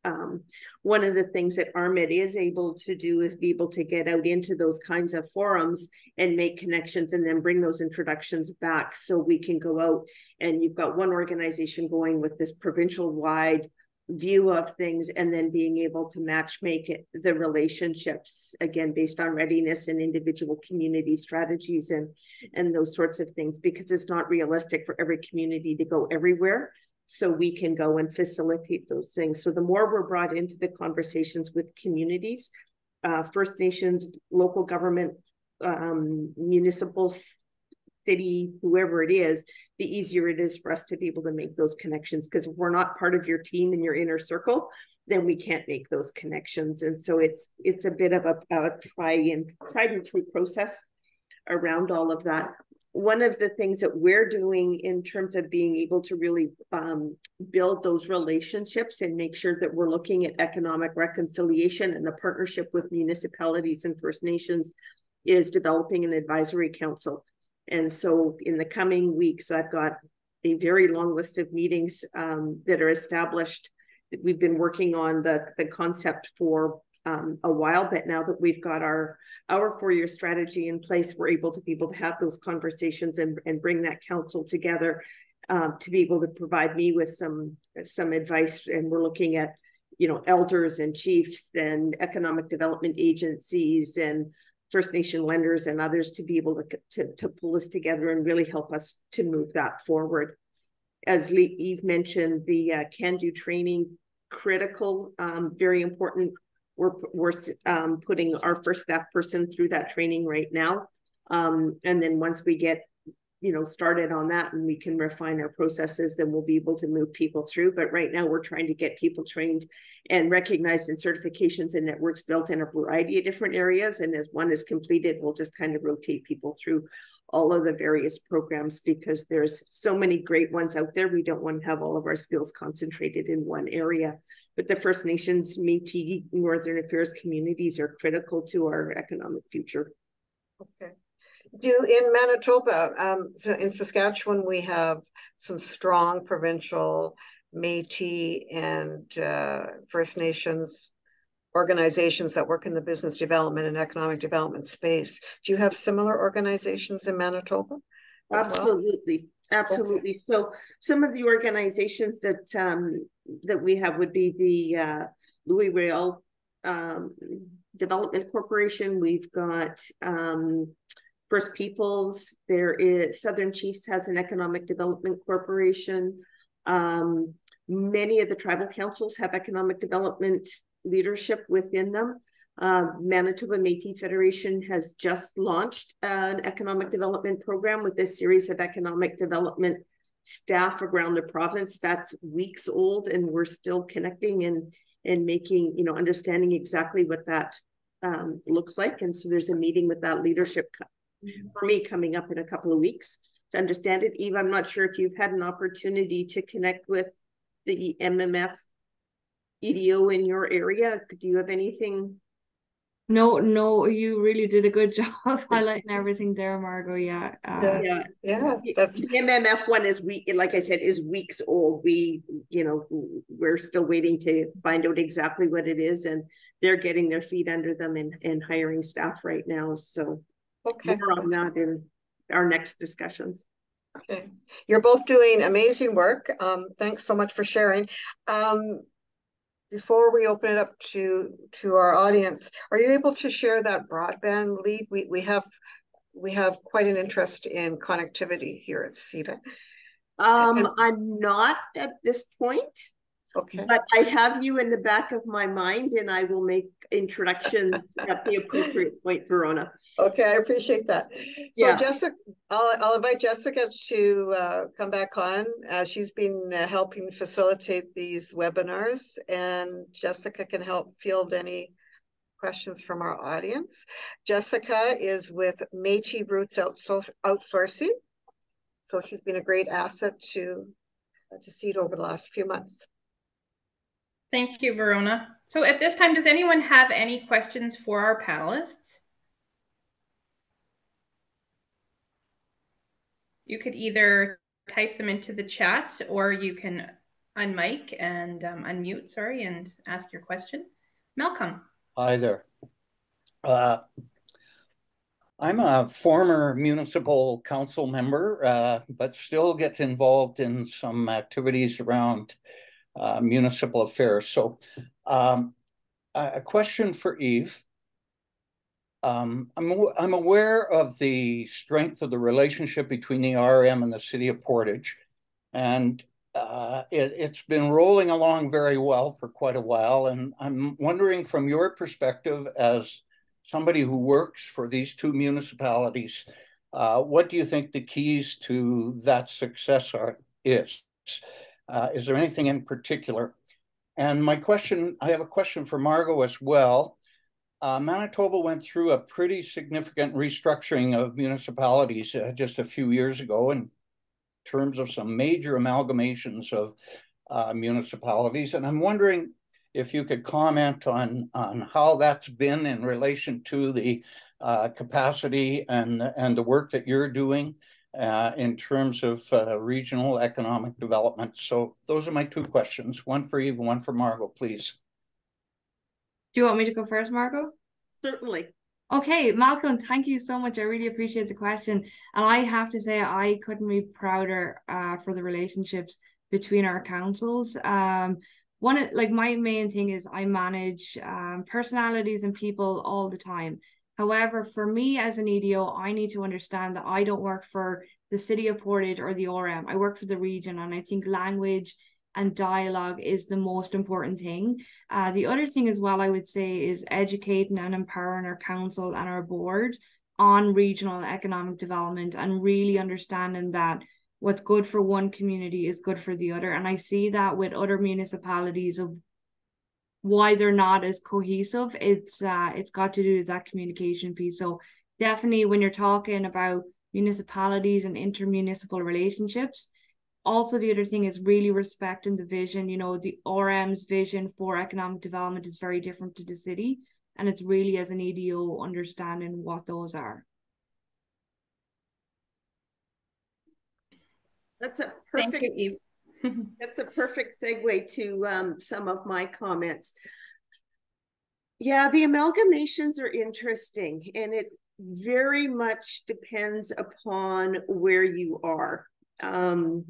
um, one of the things that ARMID is able to do is be able to get out into those kinds of forums and make connections, and then bring those introductions back so we can go out. And you've got one organization going with this provincial-wide view of things, and then being able to match make it, the relationships again based on readiness and individual community strategies and and those sorts of things, because it's not realistic for every community to go everywhere. So we can go and facilitate those things. So the more we're brought into the conversations with communities, uh, First Nations, local government, um, municipal, city, whoever it is, the easier it is for us to be able to make those connections, because if we're not part of your team and your inner circle, then we can't make those connections. And so it's it's a bit of a, a try and tried and true process around all of that. One of the things that we're doing in terms of being able to really um, build those relationships and make sure that we're looking at economic reconciliation and the partnership with municipalities and First Nations is developing an advisory council. And so in the coming weeks, I've got a very long list of meetings um, that are established. We've been working on the, the concept for um, a while, but now that we've got our, our four-year strategy in place, we're able to be able to have those conversations and, and bring that council together um, to be able to provide me with some, some advice. And we're looking at, you know, elders and chiefs and economic development agencies and First Nation lenders and others to be able to, to, to pull this together and really help us to move that forward. As Eve mentioned, the uh, CANDO training, critical, um, very important. We're, we're um, putting our first staff person through that training right now. Um, and then once we get, you know, started on that and we can refine our processes, then we'll be able to move people through. But right now we're trying to get people trained and recognized in certifications and networks built in a variety of different areas. And as one is completed, we'll just kind of rotate people through all of the various programs, because there's so many great ones out there. We don't want to have all of our skills concentrated in one area. But the First Nations, Métis, Northern Affairs communities are critical to our economic future. Okay. Do in Manitoba, um, so in Saskatchewan, we have some strong provincial Métis and uh, First Nations organizations that work in the business development and economic development space. Do you have similar organizations in Manitoba? Absolutely, well? absolutely. Okay. So some of the organizations that um, that we have would be the uh, Louis Riel um, Development Corporation. We've got um, First Peoples. There is Southern Chiefs has an economic development corporation. Um, many of the tribal councils have economic development leadership within them. Uh, Manitoba Métis Federation has just launched an economic development program with a series of economic development staff around the province. That's weeks old, and we're still connecting and and making, you know, understanding exactly what that um, looks like. And so there's a meeting with that leadership for me coming up in a couple of weeks to understand it. Eve, I'm not sure if you've had an opportunity to connect with the M M F E D O in your area. Do you have anything? No, no, you really did a good job highlighting everything there, Margot. Yeah. Uh, yeah. Yeah. That's... The M M F one is, we, like I said, is weeks old. We, you know, we're still waiting to find out exactly what it is, and they're getting their feet under them and, and hiring staff right now. So okay, more on that in our next discussions. Okay. You're both doing amazing work. Um, thanks so much for sharing. Um, Before we open it up to to our audience, are you able to share that broadband lead? We we have we have quite an interest in connectivity here at SEDA. Um, and, I'm not at this point, okay, but I have you in the back of my mind, and I will make introductions at the appropriate point, Verona. Okay, I appreciate that. So yeah. Jessica, I'll I'll invite Jessica to uh, come back on. Uh, she's been uh, helping facilitate these webinars, and Jessica can help field any questions from our audience. Jessica is with Métis Roots Outsourcing, so she's been a great asset to uh, to SEDA over the last few months. Thank you, Verona. So at this time, does anyone have any questions for our panelists? You could either type them into the chat, or you can unmic and um, unmute, sorry, and ask your question. Malcolm. Hi there. Uh, I'm a former municipal council member, uh, but still get involved in some activities around Uh, municipal affairs. So um, a question for Eve. Um, I'm, I'm aware of the strength of the relationship between the R M and the city of Portage, and uh, it, it's been rolling along very well for quite a while. And I'm wondering, from your perspective as somebody who works for these two municipalities, uh, what do you think the keys to that success are, is? Uh, is there anything in particular? And my question, I have a question for Margot as well. Uh, Manitoba went through a pretty significant restructuring of municipalities uh, just a few years ago, in terms of some major amalgamations of uh, municipalities. And I'm wondering if you could comment on, on how that's been in relation to the uh, capacity and, and the work that you're doing Uh, in terms of uh, regional economic development. So those are my two questions, one for Eve, one for Margot, please. Do you want me to go first, Margot? Certainly. Okay, Malcolm, thank you so much. I really appreciate the question. And I have to say, I couldn't be prouder uh, for the relationships between our councils. Um, one, like my main thing is I manage um, personalities and people all the time. However, for me as an E D O, I need to understand that I don't work for the city of Portage or the O R M. I work for the region, and I think language and dialogue is the most important thing. Uh, the other thing as well, I would say, is educating and empowering our council and our board on regional economic development and really understanding that what's good for one community is good for the other. And I see that with other municipalities of why they're not as cohesive. It's uh, it's got to do with that communication piece. So definitely when you're talking about municipalities and intermunicipal relationships, also, the other thing is really respecting the vision. You know, the O R M's vision for economic development is very different to the city. And it's really, as an E D O, understanding what those are. That's a perfect, you, that's a perfect segue to um, some of my comments. Yeah, the amalgamations are interesting, and it very much depends upon where you are. Um,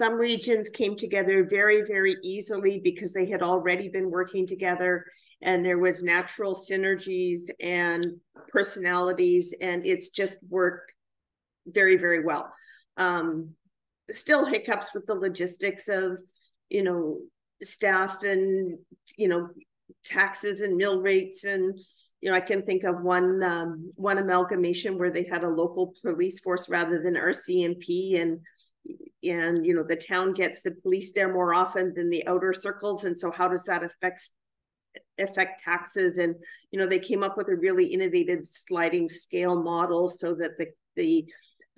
Some regions came together very, very easily because they had already been working together, and there was natural synergies and personalities, and it's just worked very, very well. Um, still hiccups with the logistics of, you know, staff and, you know, taxes and mill rates. And, you know, I can think of one, um, one amalgamation where they had a local police force rather than R C M P, and And, you know, the town gets the police there more often than the outer circles. And so how does that affect, affect taxes? And, you know, they came up with a really innovative sliding scale model so that the, the,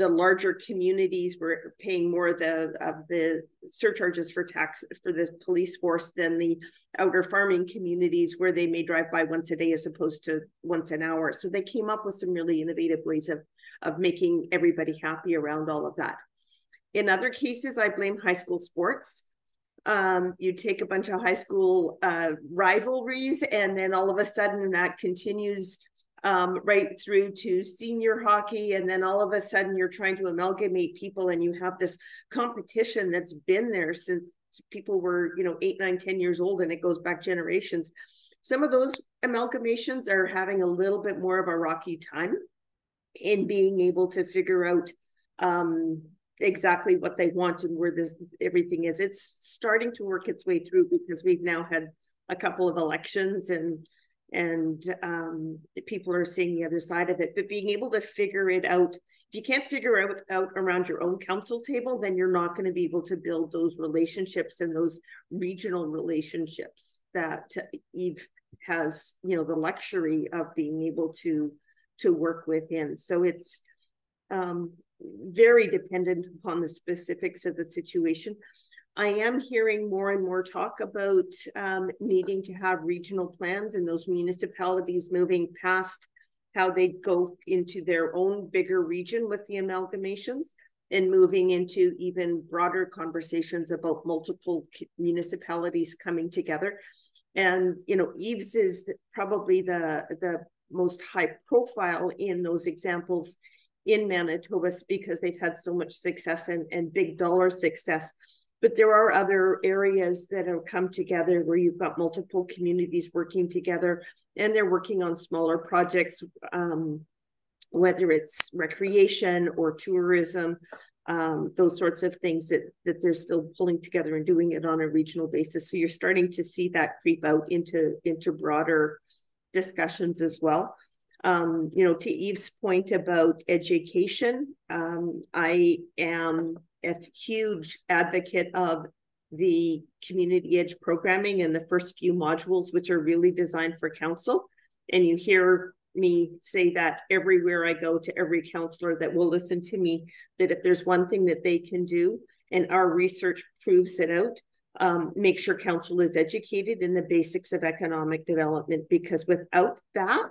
the larger communities were paying more of the, of the surcharges for tax for the police force than the outer farming communities, where they may drive by once a day as opposed to once an hour. So they came up with some really innovative ways of, of making everybody happy around all of that. In other cases, I blame high school sports. Um, you take a bunch of high school uh, rivalries, and then all of a sudden that continues um, right through to senior hockey. And then all of a sudden you're trying to amalgamate people, and you have this competition that's been there since people were, you know, eight, nine, ten years old, and it goes back generations. Some of those amalgamations are having a little bit more of a rocky time in being able to figure out um, exactly what they want and where this everything is. It's starting to work its way through because we've now had a couple of elections, and and um, people are seeing the other side of it. But being able to figure it out, if you can't figure it out around your own council table, then you're not going to be able to build those relationships and those regional relationships that Eve has, you know, the luxury of being able to to work within. So it's um, very dependent upon the specifics of the situation. I am hearing more and more talk about um, needing to have regional plans, and those municipalities moving past how they go into their own bigger region with the amalgamations and moving into even broader conversations about multiple municipalities coming together. And, you know, Eve's is probably the, the most high profile in those examples in Manitoba because they've had so much success and, and big dollar success. But there are other areas that have come together where you've got multiple communities working together, and they're working on smaller projects, um, whether it's recreation or tourism, um, those sorts of things that, that they're still pulling together and doing it on a regional basis. So you're starting to see that creep out into, into broader discussions as well. Um, you know, to Eve's point about education, um, I am a huge advocate of the Community Edge programming and the first few modules, which are really designed for council. And you hear me say that everywhere I go to every counselor that will listen to me, that if there's one thing that they can do, and our research proves it out, um, make sure council is educated in the basics of economic development, because without that,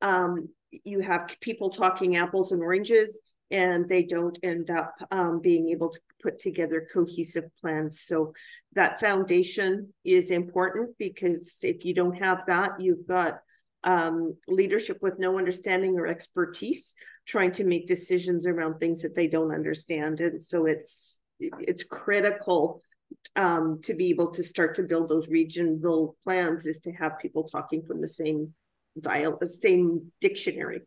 Um, you have people talking apples and oranges, and they don't end up um, being able to put together cohesive plans. So that foundation is important, because if you don't have that, you've got um, leadership with no understanding or expertise trying to make decisions around things that they don't understand. And so it's it's critical um, to be able to start to build those regional plans, is to have people talking from the same dial, the same dictionary.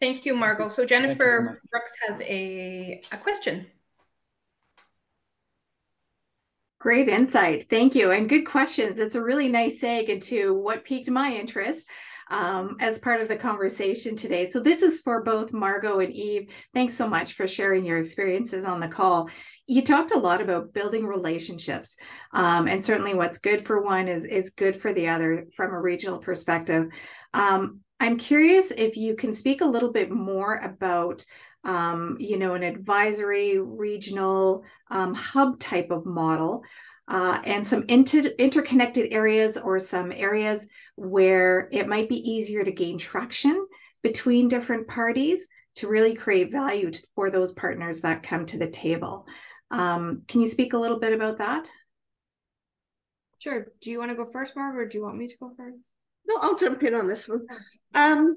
Thank you, Margot. So Jennifer Brooks has a, a question. Great insight. Thank you. And good questions. It's a really nice seg into what piqued my interest um, as part of the conversation today. So this is for both Margot and Eve. Thanks so much for sharing your experiences on the call. You talked a lot about building relationships, um, and certainly what's good for one is, is good for the other from a regional perspective. Um, I'm curious if you can speak a little bit more about, um, you know, an advisory regional um, hub type of model uh, and some inter interconnected areas, or some areas where it might be easier to gain traction between different parties to really create value to, for those partners that come to the table. Um, can you speak a little bit about that? Sure. Do you want to go first, Marg, or do you want me to go first? No, I'll jump in on this one. Um,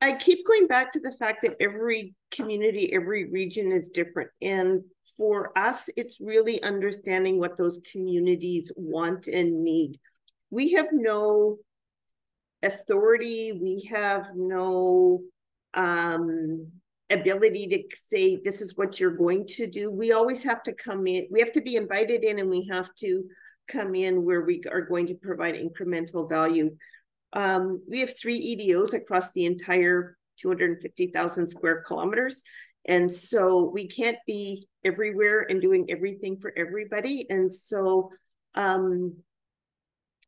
I keep going back to the fact that every community, every region is different. And for us, it's really understanding what those communities want and need. We have no authority. We have no um, ability to say, this is what you're going to do. We always have to come in. We have to be invited in, and we have to come in where we are going to provide incremental value. Um, we have three E D Os across the entire two hundred fifty thousand square kilometers. And so we can't be everywhere and doing everything for everybody. And so um,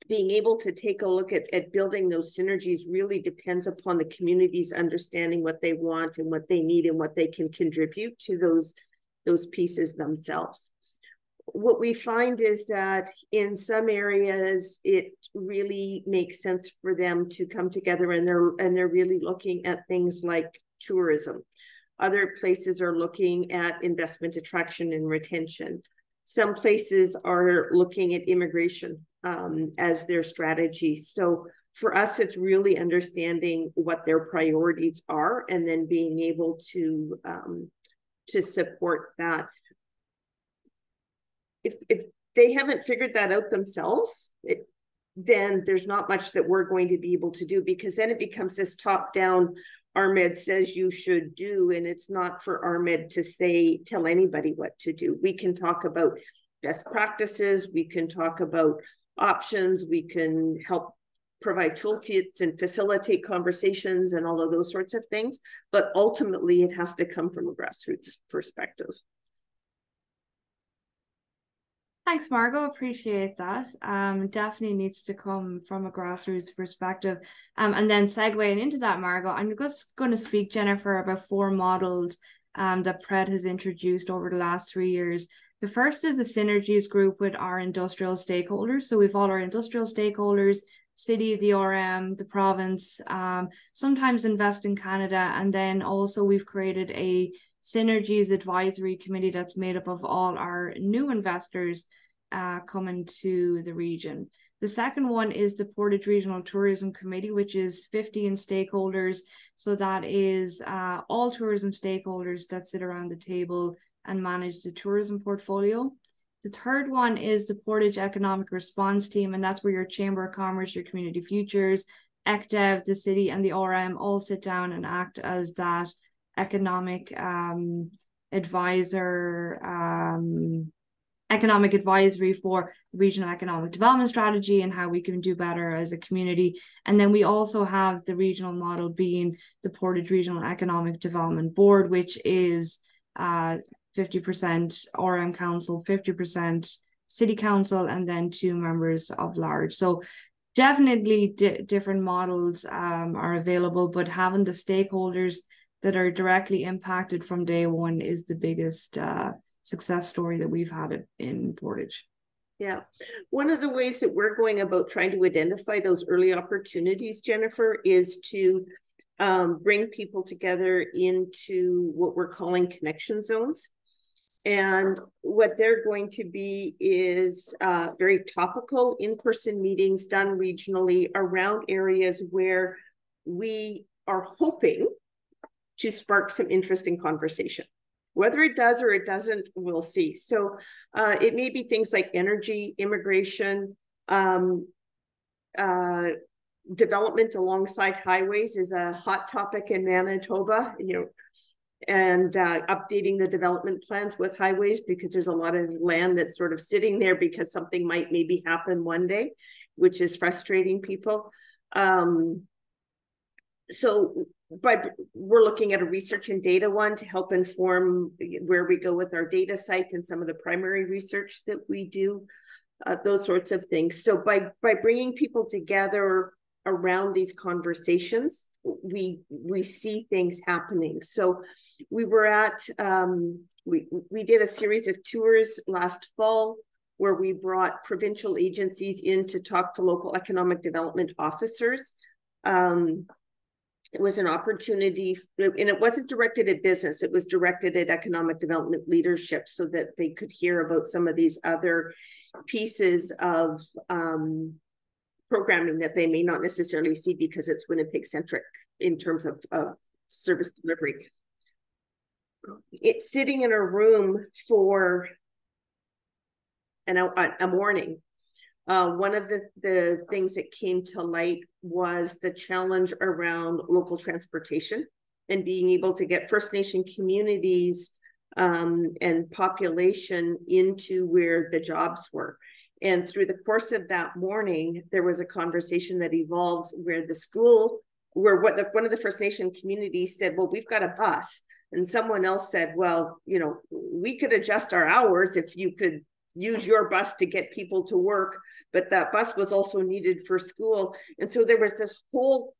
being able to take a look at, at building those synergies really depends upon the communities understanding what they want and what they need and what they can contribute to those, those pieces themselves. What we find is that in some areas, it really makes sense for them to come together, and they're and they're really looking at things like tourism. Other places are looking at investment attraction and retention. Some places are looking at immigration um, as their strategy. So for us, it's really understanding what their priorities are, and then being able to um, to support that. If, if they haven't figured that out themselves, it, then there's not much that we're going to be able to do, because then it becomes this top-down, R M E D says you should do, and it's not for R M E D to say, tell anybody what to do. We can talk about best practices, we can talk about options, we can help provide toolkits and facilitate conversations and all of those sorts of things, but ultimately it has to come from a grassroots perspective. Thanks, Margot. Appreciate that. Um, definitely needs to come from a grassroots perspective. Um, and then segueing into that, Margot, I'm just going to speak, Jennifer, about four models um, that P R E D has introduced over the last three years. The first is a synergies group with our industrial stakeholders. So we've all our industrial stakeholders, city, the R M, the province, um, sometimes Invest in Canada. And then also we've created a synergies advisory committee that's made up of all our new investors uh, coming to the region. The second one is the Portage Regional Tourism Committee, which is fifteen stakeholders. So that is uh, all tourism stakeholders that sit around the table and manage the tourism portfolio. The third one is the Portage Economic Response Team, and that's where your Chamber of Commerce, your Community Futures, E C D E V, the city, and the R M all sit down and act as that economic um, advisor, um, economic advisory for regional economic development strategy and how we can do better as a community. And then we also have the regional model being the Portage Regional Economic Development Board, which is uh, fifty percent R M Council, fifty percent City Council, and then two members of large. So definitely di different models um, are available, but having the stakeholders that are directly impacted from day one is the biggest uh, success story that we've had in Portage. Yeah. One of the ways that we're going about trying to identify those early opportunities, Jennifer, is to um, bring people together into what we're calling connection zones. And what they're going to be is uh, very topical in-person meetings done regionally around areas where we are hoping to spark some interesting conversation. Whether it does or it doesn't, we'll see. So uh, it may be things like energy, immigration, um, uh, development alongside highways is a hot topic in Manitoba, you know, and uh, updating the development plans with highways, because there's a lot of land that's sort of sitting there because something might maybe happen one day, which is frustrating people. Um, so by, we're looking at a research and data one to help inform where we go with our data site and some of the primary research that we do, uh, those sorts of things. So by, by bringing people together around these conversations, we we see things happening. So we were at, um, we, we did a series of tours last fall where we brought provincial agencies in to talk to local economic development officers. Um, it was an opportunity, and it wasn't directed at business, it was directed at economic development leadership, so that they could hear about some of these other pieces of um, programming that they may not necessarily see because it's Winnipeg-centric in terms of, of service delivery. It's sitting in a room for an, a, a morning. Uh, one of the, the things that came to light was the challenge around local transportation and being able to get First Nation communities um, and population into where the jobs were. And through the course of that morning, there was a conversation that evolved where the school, where what the, one of the First Nation communities said, well, we've got a bus. And someone else said, well, you know, we could adjust our hours if you could use your bus to get people to work, but that bus was also needed for school. And so there was this whole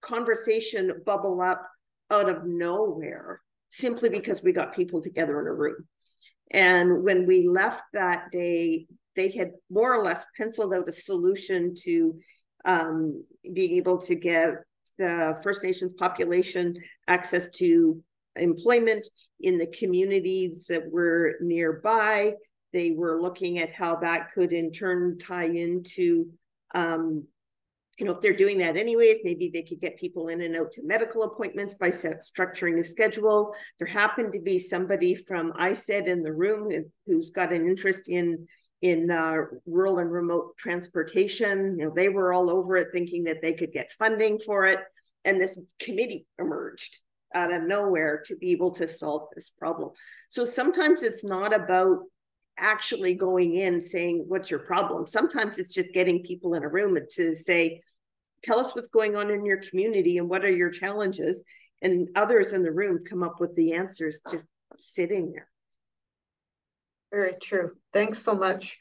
conversation bubble up out of nowhere, simply because we got people together in a room. And when we left that day, they had more or less penciled out a solution to um, being able to get the First Nations population access to employment in the communities that were nearby. They were looking at how that could in turn tie into, um, you know, if they're doing that anyways, maybe they could get people in and out to medical appointments by set, structuring the schedule. There happened to be somebody from I S E D in the room who's got an interest in in uh, rural and remote transportation. You know, they were all over it thinking that they could get funding for it. And this committee emerged out of nowhere to be able to solve this problem. So sometimes it's not about actually going in saying, what's your problem? Sometimes it's just getting people in a room to say, tell us what's going on in your community and what are your challenges? And others in the room come up with the answers just sitting there. Very true. Thanks so much,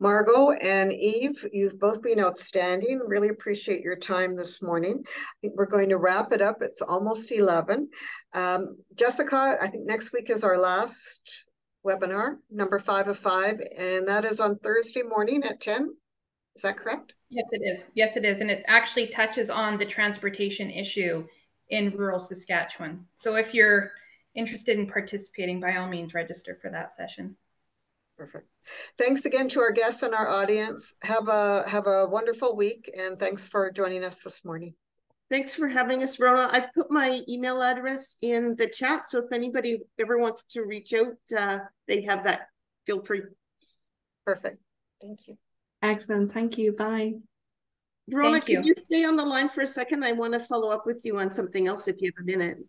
Margot and Eve. You've both been outstanding. Really appreciate your time this morning. I think we're going to wrap it up. It's almost eleven. Um, Jessica, I think next week is our last webinar, number five of five, and that is on Thursday morning at ten. Is that correct? Yes, it is. Yes, it is. And it actually touches on the transportation issue in rural Saskatchewan. So if you're interested in participating, by all means, register for that session. Perfect. Thanks again to our guests and our audience. Have a have a wonderful week, and thanks for joining us this morning. Thanks for having us, Rona. I've put my email address in the chat, so if anybody ever wants to reach out, uh, they have that. Feel free. Perfect. Thank you. Excellent. Thank you. Bye. Rona, can you stay on the line for a second? I want to follow up with you on something else if you have a minute.